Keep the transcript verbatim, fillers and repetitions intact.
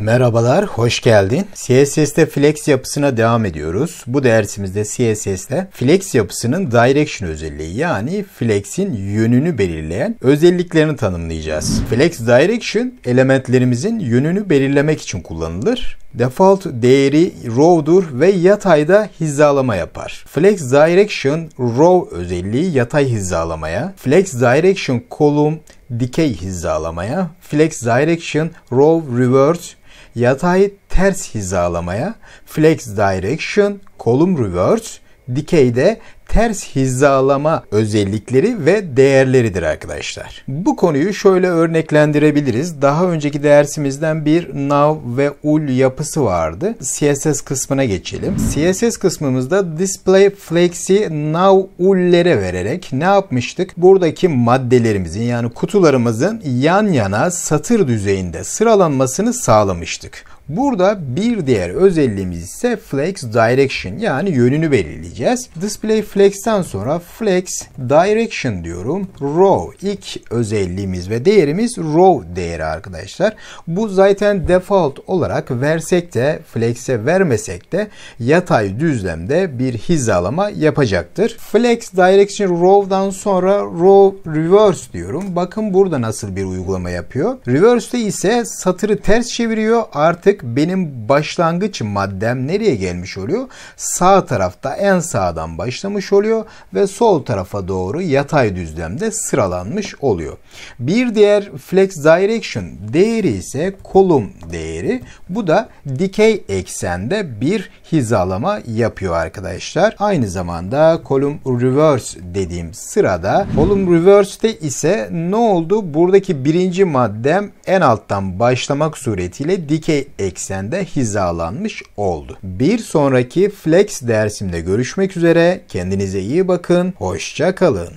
Merhabalar, hoş geldin. C S S'te Flex yapısına devam ediyoruz. Bu dersimizde C S S'te Flex yapısının Direction özelliği, yani Flex'in yönünü belirleyen özelliklerini tanımlayacağız. Flex-Direction elementlerimizin yönünü belirlemek için kullanılır. Default değeri Row'dur ve yatayda hizalama yapar. Flex-Direction Row özelliği yatay hizalamaya, Flex-Direction Column dikey hizalamaya, Flex-Direction Row Reverse yatay ters hizalamaya, Flex-Direction Column Reverse dikeyde ters hizalama özellikleri ve değerleridir arkadaşlar. Bu konuyu şöyle örneklendirebiliriz. Daha önceki dersimizden bir nav ve ul yapısı vardı. C S S kısmına geçelim. C S S kısmımızda display flex'i nav ullere vererek ne yapmıştık? Buradaki maddelerimizin, yani kutularımızın yan yana satır düzeyinde sıralanmasını sağlamıştık. Burada bir diğer özelliğimiz ise Flex Direction, yani yönünü belirleyeceğiz. Display Flex'ten sonra Flex Direction diyorum. Row ilk özelliğimiz ve değerimiz Row değeri arkadaşlar. Bu zaten default olarak versek de Flex'e vermesek de yatay düzlemde bir hizalama yapacaktır. Flex Direction Row'dan sonra Row Reverse diyorum. Bakın burada nasıl bir uygulama yapıyor. Reverse'de ise satırı ters çeviriyor. Artık benim başlangıç maddem nereye gelmiş oluyor? Sağ tarafta en sağdan başlamış oluyor ve sol tarafa doğru yatay düzlemde sıralanmış oluyor. Bir diğer Flex Direction değeri ise Column değeri. Bu da dikey eksende bir hizalama yapıyor arkadaşlar. Aynı zamanda Column Reverse dediğim sırada, Column Reverse'de ise ne oldu? Buradaki birinci maddem en alttan başlamak suretiyle dikey eksende hizalanmış oldu. Bir sonraki Flex dersimde görüşmek üzere. Kendinize iyi bakın. Hoşça kalın.